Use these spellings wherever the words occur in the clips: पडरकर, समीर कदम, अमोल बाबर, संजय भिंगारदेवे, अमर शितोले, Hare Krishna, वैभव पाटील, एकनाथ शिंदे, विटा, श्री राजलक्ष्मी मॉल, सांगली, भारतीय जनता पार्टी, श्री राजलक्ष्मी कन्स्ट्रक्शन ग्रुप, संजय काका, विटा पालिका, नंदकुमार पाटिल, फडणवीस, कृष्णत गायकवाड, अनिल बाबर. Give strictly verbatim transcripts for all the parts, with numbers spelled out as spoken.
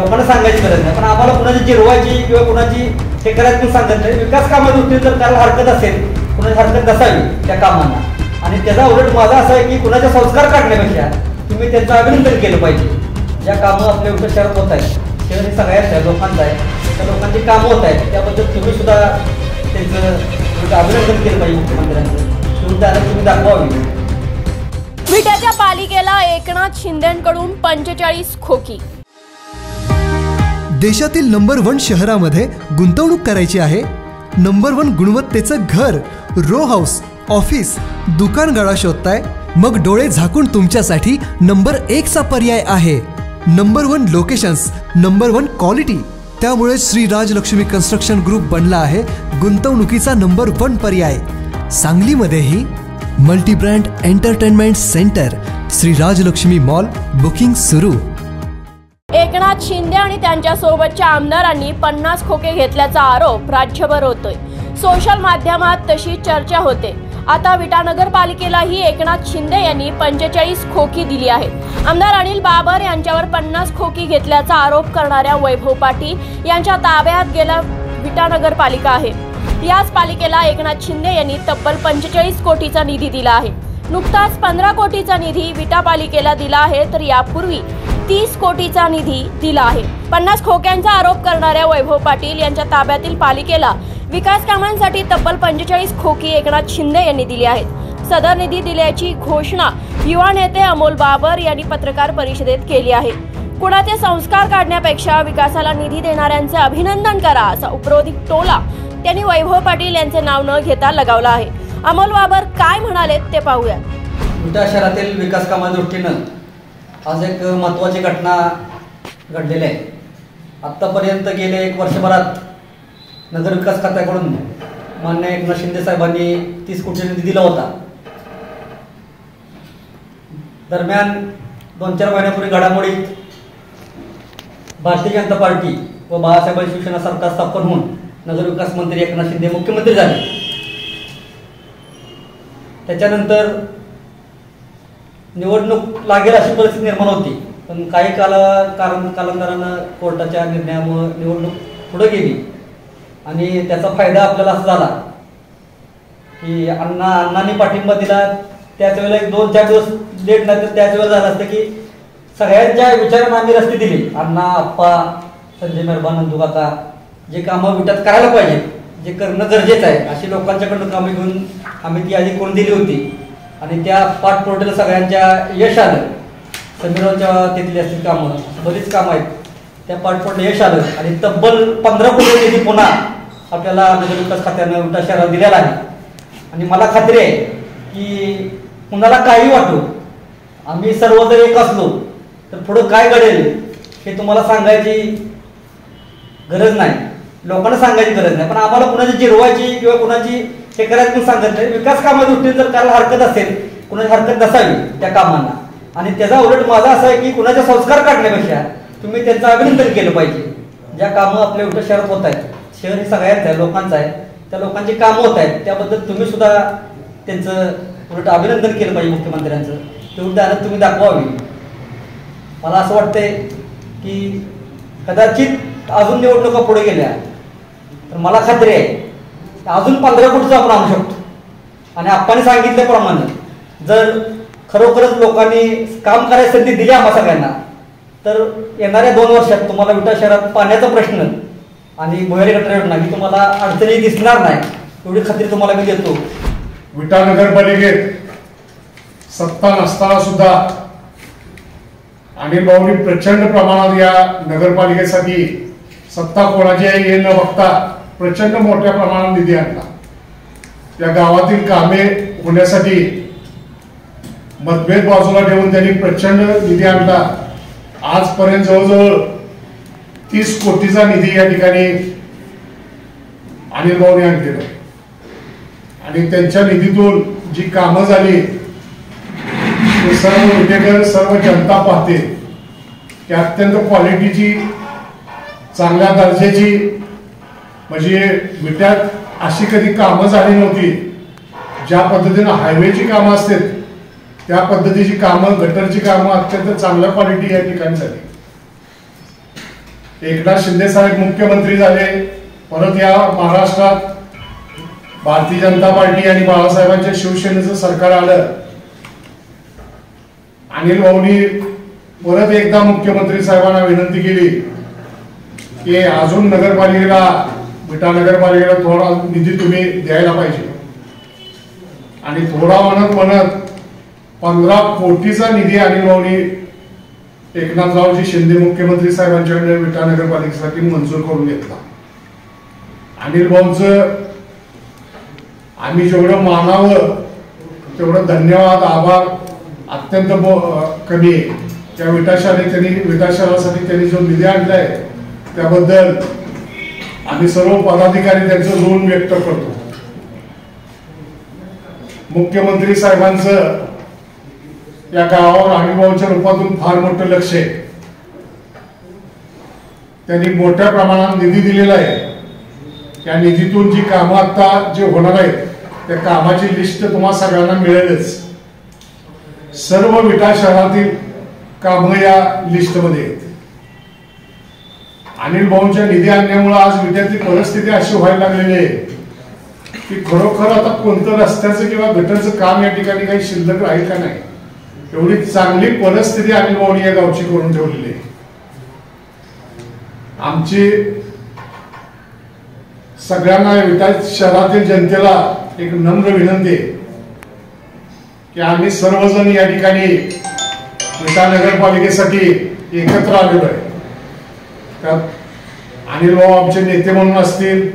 लोकांना सांगायची गरज नाही, पण आम्हाला कुणाची जिरवायची किंवा कुणाची हे करायचं सांगत नाही. विकास कामात उतरले तर त्याला हरकत असेल, कुणाची हरकत नसावी त्या कामांना. आणि त्याचा उलट माझा असा आहे की कुणाचे संस्कार काढण्यापेक्षा तुम्ही त्यांचं अभिनंदन केलं पाहिजे. ज्या कामं आपल्या उत्तर शहरात होत आहेत शहर हे सगळ्याच लोकांचं आहे, त्या लोकांची कामं होत आहेत त्याबद्दल तुम्ही सुद्धा त्यांचं अभिनंदन केलं पाहिजे. मुख्यमंत्र्यांचं सुद्धा तुम्ही दाखवावी. विट्याच्या पालिकेला एकनाथ शिंदेकडून पंचेचाळीस खोकी. देशातील नंबर वन शहरामध्ये गुंतवणूक करायची आहे. नंबर वन गुणवत्तेचं घर, रो हाऊस, ऑफिस, दुकान गळा शोधताय? मग डोळे झाकून तुमच्यासाठी नंबर एक चा पर्याय आहे. Number one locations, number one quality. त्यामुळे श्री राजलक्ष्मी कन्स्ट्रक्शन ग्रुप बनला आहे गुंतवणुकीचा नंबर वन पर्याय. सांगलीमध्येही multibrand entertainment centre, श्री राजलक्ष्मी मॉल, booking सुरू. एकनाथ शिंदे आणि त्यांच्या सोबतच्या आमदारांनी पन्नास खोके घेतल्याचा आरोप राज्यभर होतोय. सोशल माध्यमात तशी चर्चा होते. आता विटा नगरपालिकेलाही एकनाथ शिंदे यांनी पंचेचाळीस खोकी दिली आहे. आमदार अनिल बाबर यांच्यावर पन्नास खोकी घेतल्याचा आरोप करणाऱ्या वैभव पाटील यांच्या ताब्यात गेला विटा नगरपालिका आहे. याच पालिकेला एकनाथ शिंदे यांनी तब्बल पंचेचाळीस कोटीचा निधी दिला आहे. नुकताच पंधरा कोटीचा निधी विटा पालिकेला दिला आहे, तर यापूर्वी तीस कोटीचा निधी दिला आहे. पन्नास खोक्यांचा आरोप करणाऱ्या वैभव पाटील यांच्या ताब्यातील पालिकेला विकास कामांसाठी तब्बल पंचेचाळीस खोकी एकनाथ शिंदे यांनी दिली आहेत. सदर निधी दिल्याची घोषणा युवा नेते अमोल बाबर यांनी पत्रकार परिषदेत केली आहे. कुणाचे संस्कार काढण्यापेक्षा विकासाला निधी देणाऱ्यांचे अभिनंदन करा असा उपरोधिक टोला त्यांनी वैभव पाटील यांचे नाव न घेता लगावला आहे. अमोल बाबर काय म्हणाले ते पाहूया. विटा शहरातील विकास कामा दृष्टीनं आज एक महत्त्वाची घटना घडलेली आहे. आत्तापर्यंत गेले एक वर्षभरात नगर विकास खात्याकडून मान्य एकनाथ शिंदे साहेबांनी तीस कोटी निधी दिला होता. दरम्यान दोन चार महिन्यापूर्वी घडामोडीत भारतीय जनता पार्टी व बाळासाहेब शिवसेना सरकार स्थापन होऊन नगर विकास मंत्री एकनाथ शिंदे मुख्यमंत्री झाले. त्याच्यानंतर निवडणूक लागेल अशी परिस्थिती निर्माण होती, पण काही काला कारण कालांतरानं कोर्टाच्या निर्णयामुळे निवडणूक पुढे गेली आणि त्याचा फायदा आपल्याला असा झाला की अण्णा अण्णांनी पाठिंबा दिला. त्याच वेळेला एक दोन चार दिवस लेट नाही तर त्याच वेळेला झालं असतं की सगळ्यात ज्या विचारांना आम्ही रस्ते दिली, अण्णा, आप्पा, संजय मेहरबान, नंदू काका, जे कामं विटात करायला पाहिजे, जे करणं गरजेचं आहे अशी लोकांच्याकडून कामं घेऊन आम्ही ती यादी कोण दिली होती आणि त्या पाठपुराव्याला सगळ्यांच्या यश आलं. समीरावच्या तिथली असतील कामं, बरीच कामं आहेत, त्या पाठपुराव्याला यश आलं आणि तब्बल पंधरा कोटी निधी पुन्हा आपल्याला नगरविकास खात्यानं विटा शहरात दिलेला आहे. आणि मला खात्री आहे की कुणाला काही वाटू, आम्ही सर्व जर एक असलो तर पुढं काय घडेल हे तुम्हाला सांगायची गरज नाही, लोकांना सांगायची गरज नाही. पण आम्हाला कुणाची जिरवायची किंवा कुणाची हे करायचं सांगत नाही. विकास कामा दृष्टीने जर त्याला हरकत असेल, कुणाची हरकत नसावी त्या कामांना. आणि त्याचा उलट माझा असा आहे की कुणाचे संस्कार काढण्यापेक्षा तुम्ही त्यांचं अभिनंदन केलं पाहिजे. ज्या कामं आपल्या विटा शहरात होत आहेत, शहर हे सगळ्याच आहे लोकांचं आहे, त्या लोकांची कामं होत आहेत त्याबद्दल तुम्ही सुद्धा त्यांचं उलट अभिनंदन केलं पाहिजे. मुख्यमंत्र्यांचं ते उदाहरण तुम्ही दाखवावी. मला असं वाटतंय की कदाचित अजून निवडणुका पुढे गेल्या तर मला खात्री आहे अजून पंधरा कोटीचं आपण आणू शकतो. आणि आपण सांगितल्याप्रमाणे जर खरोखरच लोकांनी काम करायची संधी दिली आम्हा सगळ्यांना तर येणाऱ्या दोन वर्षात तुम्हाला विटा शहरात पाण्याचा प्रश्न आणि भुयारी गटार योजना ही तुम्हाला अडचणी दिसणार नाही, एवढी खात्री तुम्हाला मी देतो. विटा नगरपालिकेत सत्ता नसताना सुद्धा अनिल बाबांनी प्रचंड प्रमाणात या नगरपालिकेसाठी सत्ता कोणाची आहे हे न बघता प्रचंड मोठ्या प्रमाणात निधी आणला. या गावातील कामे होण्यासाठी मतभेद बाजूला ठेवून त्यांनी प्रचंड निधी आणला. आजपर्यंत जवळजवळ तीस कोटीचा निधी या ठिकाणी अनिल बाबांनी आणलेला आणि त्यांच्या निधीतून जी कामं झाली ते सर्व विटेकर सर्व जनता पाहते की अत्यंत क्वालिटीची चांगल्या दर्जाची, म्हणजे विट्यात अशी कधी कामं झाली नव्हती. ज्या पद्धतीनं हायवेची कामं असतात त्या पद्धतीची कामं, गटरची कामं अत्यंत चांगल्या क्वालिटी या ठिकाणी झाली. एकनाथ शिंदे साहेब मुख्यमंत्री झाले, परत या महाराष्ट्रात भारतीय जनता पार्टी आणि बाळासाहेबांच्या शिवसेनेचं सरकार आलं, अनिल भाऊनी परत एकदा मुख्यमंत्री साहेबांना विनंती केली की अजून नगरपालिकेला, विटा नगरपालिकेला थोडा निधी तुम्ही द्यायला पाहिजे, आणि थोडा म्हणत म्हणत पंधरा कोटीचा निधी अनिल भाऊनी एकनाथरावजी शिंदे मुख्यमंत्री साहेबांच्याकडे विटा नगरपालिकेसाठी मंजूर करून घेतला। अनिल भाऊंचं आम्ही जेवढं मानावं तेवढं धन्यवाद आभार अत्यंत कमी त्या विटाशाने त्यांनी विटाशासाठी त्यांनी जो निधी आणलाय त्याबद्दल आम्ही सर्व पदाधिकारी त्यांचं ऋण व्यक्त करतो। मुख्यमंत्री साहेबांचं या गावावर अनिलभाऊच्या रूपातून फार मोठं लक्ष आहे, त्यांनी मोठ्या प्रमाणात निधी दिलेला आहे। या निधीतून जी कामं आता जे होणार आहेत त्या कामाची लिस्ट तुम्हाला सगळ्यांना मिळेलच। सर्व विटा शहरातील कामं या लिस्टमध्ये आहेत। अनिलभाऊच्या निधी आणण्यामुळे आज विट्यातली परिस्थिती अशी व्हायला लागलेली आहे की खरोखर आता कोणतं रस्त्याचं किंवा गटरचं काम या ठिकाणी काही शिल्लक राहील का नाही, एवढी चांगली परिस्थिती अनिल भाऊनी या गावची करून ठेवलेली आहे। आमची सगळ्यांना विटा शहरातील जनतेला एक नम्र विनंती आहे की आम्ही सर्वजण या ठिकाणी विटा नगरपालिकेसाठी एकत्र आलेलो आहे। त्यात अनिल भाऊ आमचे नेते म्हणून असतील,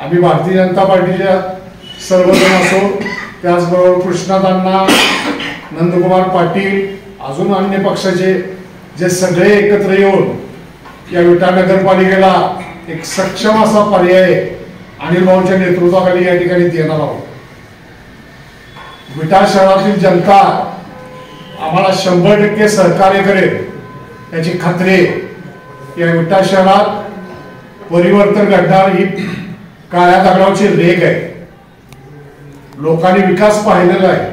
आम्ही भारतीय जनता पार्टीच्या सर्वजण असो, त्याचबरोबर कृष्णत अण्णा, नंदकुमार पाटिल, अजून अन्य पक्षाचे जे सगळे एकत्र येऊन या विटा नगरपालिकेला एक सक्षम असा पर्याय अनिल भाऊंच्या नेतृत्वाखाली या ठिकाणी देणार आहोत। विटा शहरातील जनता आम्हाला शंभर टक्के सहकार्य करेल याची खात्री। या विटा शहरात परिवर्तन घडणार ही काळ्या दगडावरची रेघ आहे। लोकांनी विकास पाहिलेला आहे,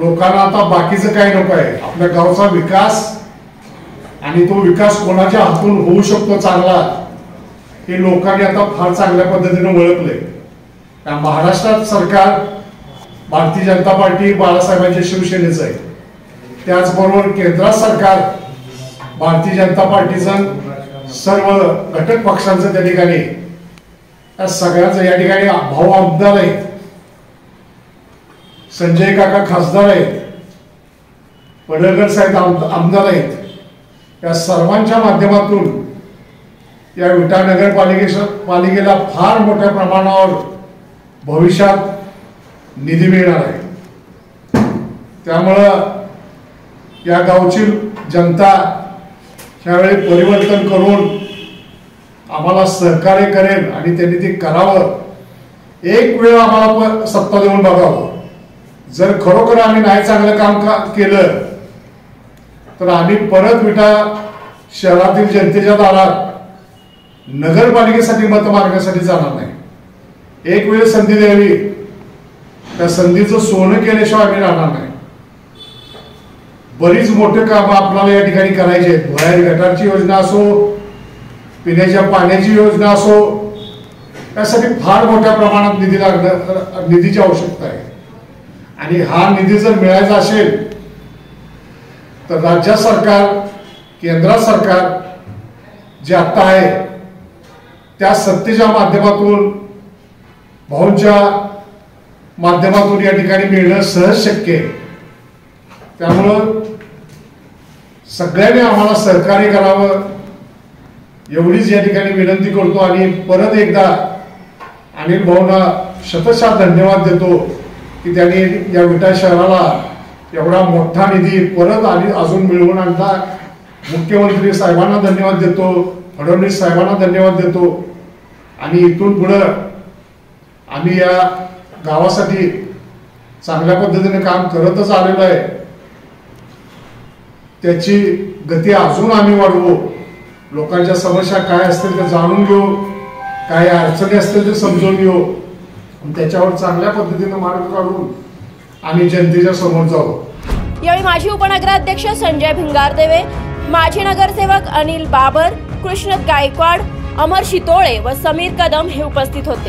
लोकांना आता बाकीचं काही नको आहे, आपल्या गावचा विकास आणि तो विकास कोणाच्या हातून होऊ शकतो चांगला हे लोकांनी आता फार चांगल्या पद्धतीने ओळखले। त्या महाराष्ट्रात सरकार भारतीय जनता पार्टी बाळासाहेबांच्या शिवसेनेचं आहे, त्याचबरोबर केंद्रात सरकार भारतीय जनता पार्टीचं, सर्व घटक पक्षांचं त्या ठिकाणी या सगळ्याचं या ठिकाणी भाऊ आमदार आहेत, संजय काका खासदार आहेत, पडरकर साहेब आमदार आहेत। या सर्वांच्या माध्यमातून या विटा नगरपालिकेच्या पालिकेला फार मोठ्या प्रमाणावर भविष्यात निधी मिळणार आहे। त्यामुळं या गावची जनता ह्यावेळी परिवर्तन करून आम्हाला सहकार्य करेल आणि त्यांनी ते करावं। एक वेळ आम्हाला सत्ता देऊन बघावं, जर खरोखर आम्ही नाही चांगलं काम का केलं तर आम्ही परत विटा शहरातील जनतेच्या दारात नगरपालिकेसाठी मत मागण्यासाठी जाणार नाही। एक वेळ संधी द्यावी, त्या संधीचं सोनं केल्याशिवाय आम्ही राहणार नाही। बरीच मोठे काम आपल्याला या ठिकाणी करायचे आहेत, बाहेर गटारची योजना असो, पिण्याच्या पाण्याची योजना असो, त्यासाठी फार मोठ्या प्रमाणात निधी लागणार, निधीची आवश्यकता आहे। आणि हा निधी जर मिळायचा असेल तर राज्य सरकार, केंद्र सरकार जे आता आहे त्या सत्तेच्या माध्यमातून, भाऊंच्या माध्यमातून या ठिकाणी मिळणं सहज शक्य आहे। त्यामुळं सगळ्यांनी आम्हाला सहकार्य करावं एवढीच या ठिकाणी विनंती करतो। आणि परत एकदा अनिल भाऊंना शतशः धन्यवाद देतो की त्यांनी या विटा शहराला एवढा मोठा निधी परत आणि अजून मिळवून आणला। मुख्यमंत्री साहेबांना धन्यवाद देतो, फडणवीस साहेबांना धन्यवाद देतो, आणि इथून पुढं आम्ही या गावासाठी चांगल्या पद्धतीने काम करतच आलेलो आहे। त्याची गती अजून आम्ही वाढवू, लोकांच्या समस्या काय असतील ते जाणून घेऊ, काय अडचणी असतील ते समजून घेऊ, त्याच्यावर चांगल्या पद्धतीने मार्ग काढून आम्ही जनतेच्या समोर जाऊ। यावेळी माजी उपनगराध्यक्ष संजय भिंगारदेवे, माजी नगरसेवक अनिल बाबर, कृष्णत गायकवाड, अमर शितोले व समीर कदम हे उपस्थित होते।